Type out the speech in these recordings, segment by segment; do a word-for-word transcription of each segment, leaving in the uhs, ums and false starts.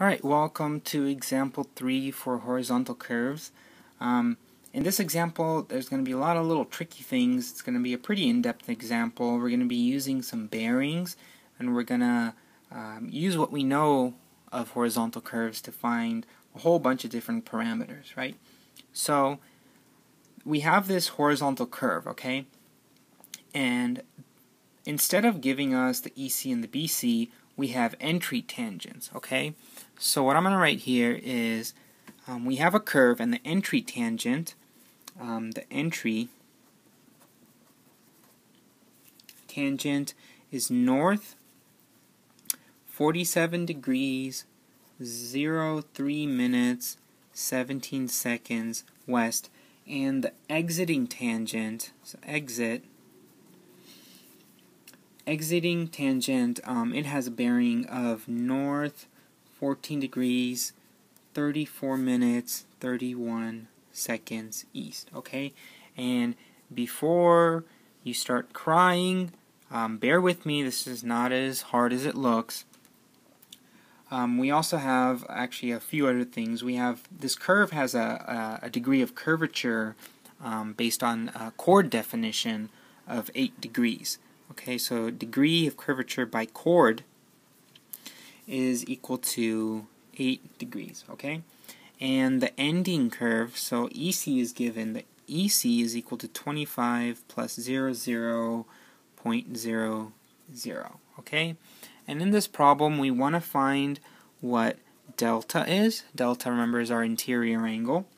Alright, welcome to example three for horizontal curves. Um, in this example, there's going to be a lot of little tricky things. It's going to be a pretty in-depth example. We're going to be using some bearings, and we're going to um, use what we know of horizontal curves to find a whole bunch of different parameters, right? So, we have this horizontal curve, okay? And instead of giving us the E C and the B C, we have entry tangents, okay? So what I'm going to write here is um, we have a curve and the entry tangent, um, the entry tangent is north forty-seven degrees, zero three minutes, seventeen seconds west, and the exiting tangent, so exit, exiting tangent, um, it has a bearing of north fourteen degrees, thirty-four minutes, thirty-one seconds east, okay? And before you start crying, um, bear with me, this is not as hard as it looks. Um, we also have actually a few other things. We have, this curve has a, a, a degree of curvature um, based on a chord definition of eight degrees. Okay, so degree of curvature by chord is equal to eight degrees, okay? And the ending curve, so E C is given, the E C is equal to twenty-five plus zero point zero zero, okay? And in this problem, we want to find what delta is. Delta, remember, is our interior angle.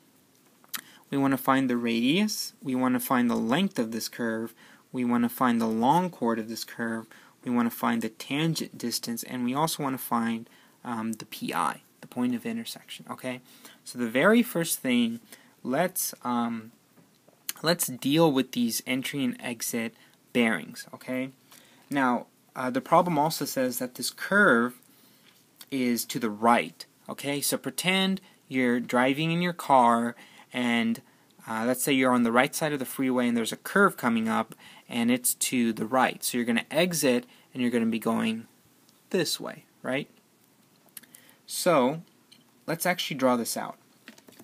We want to find the radius. We want to find the length of this curve. We want to find the long chord of this curve, we want to find the tangent distance, and we also want to find um, the P I, the point of intersection, okay? So the very first thing, let's, um, let's deal with these entry and exit bearings, okay? Now, uh, the problem also says that this curve is to the right, okay? So pretend you're driving in your car and Uh, let's say you're on the right side of the freeway and there's a curve coming up and it's to the right. So you're going to exit and you're going to be going this way, right? So let's actually draw this out.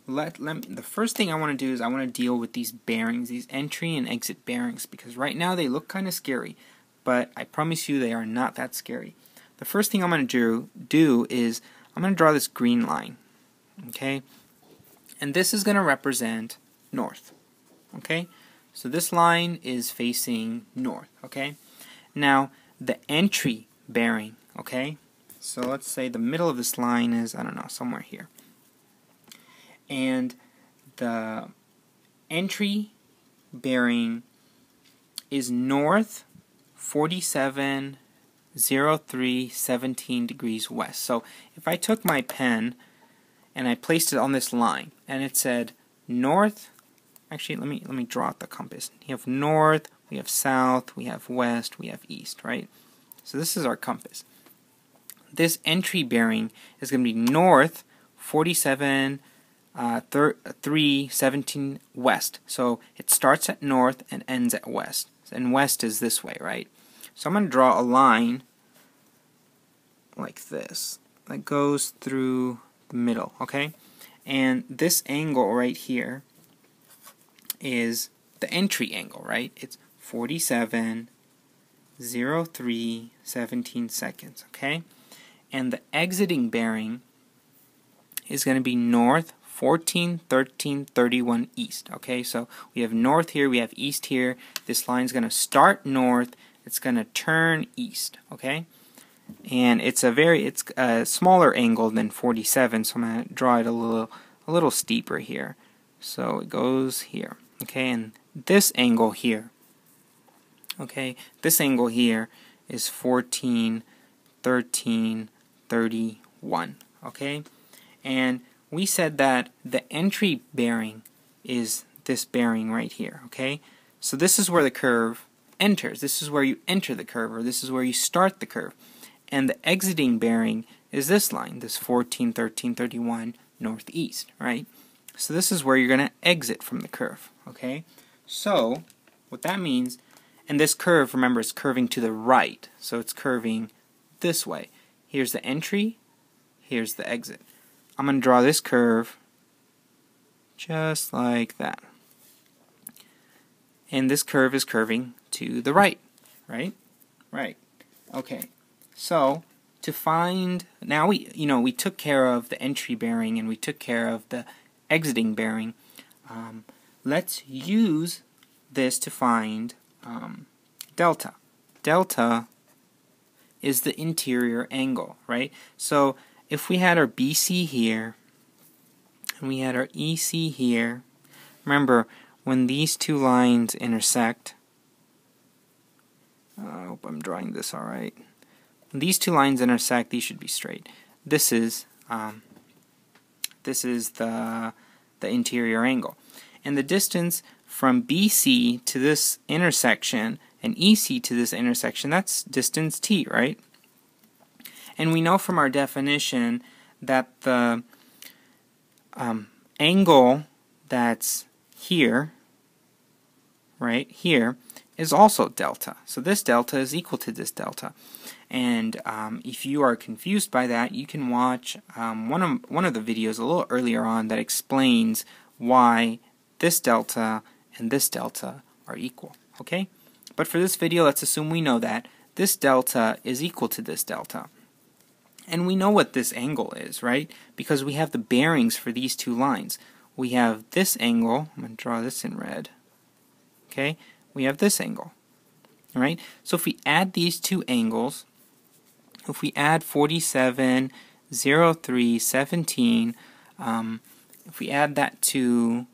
Let, let me, the first thing I want to do is I want to deal with these bearings, these entry and exit bearings, because right now they look kind of scary, but I promise you they are not that scary. The first thing I'm going to do is I'm going to draw this green line, okay? And this is going to represent north, okay? So this line is facing north, okay? Now, the entry bearing, okay? So let's say the middle of this line is, I don't know, somewhere here. And the entry bearing is north forty-seven, zero three, seventeen degrees west. So if I took my pen and I placed it on this line and it said north, actually, let me let me draw out the compass. We have north, we have south, we have west, we have east, right? So this is our compass. This entry bearing is going to be north forty-seven, uh, three, seventeen west. So it starts at north and ends at west. And west is this way, right? So I'm going to draw a line like this that goes through the middle, okay? And this angle right here is the entry angle, right? It's forty-seven, zero three, seventeen seconds, okay? And the exiting bearing is going to be north fourteen, thirteen, thirty-one east, okay? So we have north here, we have east here. This line's going to start north, it's going to turn east, okay? And it's a very it's a smaller angle than forty-seven, so I'm going to draw it a little a little steeper here. So it goes here, okay? And this angle here, okay, this angle here is fourteen, thirteen, thirty-one, okay? And we said that the entry bearing is this bearing right here, okay? So this is where the curve enters. This is where you enter the curve, or this is where you start the curve. And the exiting bearing is this line, this fourteen, thirteen, thirty-one northeast, right? So this is where you're going to exit from the curve, okay? So what that means, and this curve, remember, is curving to the right, so it's curving this way. Here's the entry, here's the exit. I'm going to draw this curve just like that. And this curve is curving to the right, right? Right. Okay. So to find, now we, you know, we took care of the entry bearing and we took care of the exiting bearing. Um, let's use this to find um, delta. Delta is the interior angle, right? So if we had our B C here and we had our E C here, remember when these two lines intersect, I hope I'm drawing this all right. When these two lines intersect, these should be straight. This is um, this is the the interior angle, and the distance from B C to this intersection and E C to this intersection, that's distance t, right? And we know from our definition that the um, angle that's here, right here, is also delta. So this delta is equal to this delta. And um, if you are confused by that, you can watch um, one of one of the videos a little earlier on that explains why this delta and this delta are equal. Okay? But for this video, let's assume we know that this delta is equal to this delta. And we know what this angle is, right? Because we have the bearings for these two lines. We have this angle, I'm going to draw this in red, okay? We have this angle, all right? So if we add these two angles, if we add forty-seven, zero three, seventeen, um, if we add that to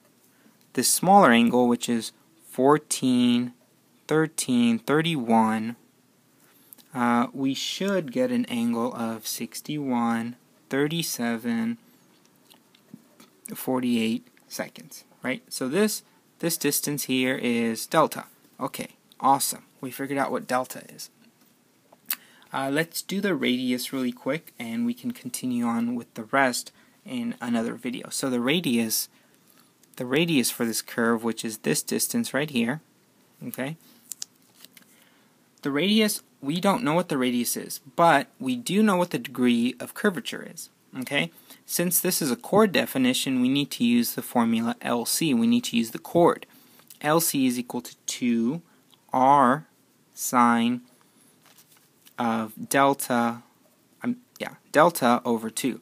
this smaller angle, which is fourteen, thirteen, thirty-one, uh, we should get an angle of sixty-one, thirty-seven, forty-eight seconds, right? So this this distance here is delta. Okay, awesome. We figured out what delta is. Uh, let's do the radius really quick, and we can continue on with the rest in another video. So the radius, the radius for this curve, which is this distance right here, okay? The radius, we don't know what the radius is, but we do know what the degree of curvature is, okay? Since this is a chord definition, we need to use the formula L C. We need to use the chord. L C is equal to two R sine of delta, um, yeah, delta over two.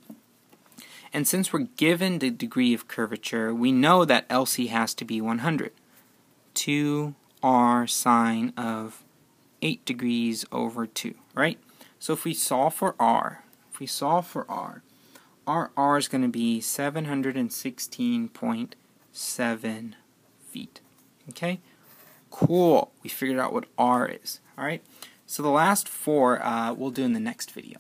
And since we're given the degree of curvature, we know that L C has to be one hundred. two R sine of eight degrees over two, right? So if we solve for R, if we solve for R, our R is going to be seven hundred sixteen point seven feet. Okay? Cool. We figured out what R is. Alright? So the last four uh, we'll do in the next video.